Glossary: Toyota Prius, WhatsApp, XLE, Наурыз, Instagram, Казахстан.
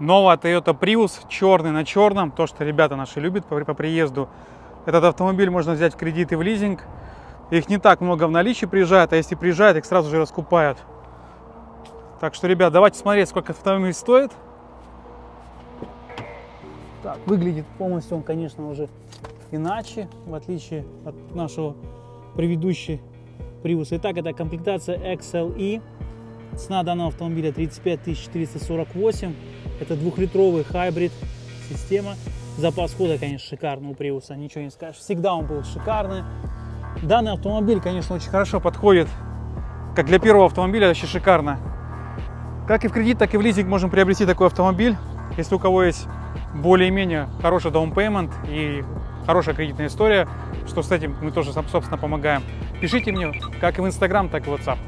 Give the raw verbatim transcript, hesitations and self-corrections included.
Новая Toyota Prius, черный на черном, то, что ребята наши любят по, по приезду. Этот автомобиль можно взять в кредит и в лизинг. Их не так много в наличии приезжает, а если приезжает, их сразу же раскупают. Так что, ребят, давайте смотреть, сколько автомобиль стоит. Так, выглядит полностью он, конечно, уже иначе, в отличие от нашего предыдущего Prius. Итак, это комплектация X L E. Цена данного автомобиля тридцать пять тысяч триста сорок восемь. Это двухлитровый хайбрид система. Запас хода, конечно, шикарный у Prius'а, ничего не скажешь. Всегда он был шикарный. Данный автомобиль, конечно, очень хорошо подходит. Как для первого автомобиля, вообще шикарно. Как и в кредит, так и в лизинг можем приобрести такой автомобиль. Если у кого есть более-менее хороший даунпеймент и хорошая кредитная история, что с этим мы тоже, собственно, помогаем. Пишите мне как и в Инстаграм, так и в WhatsApp.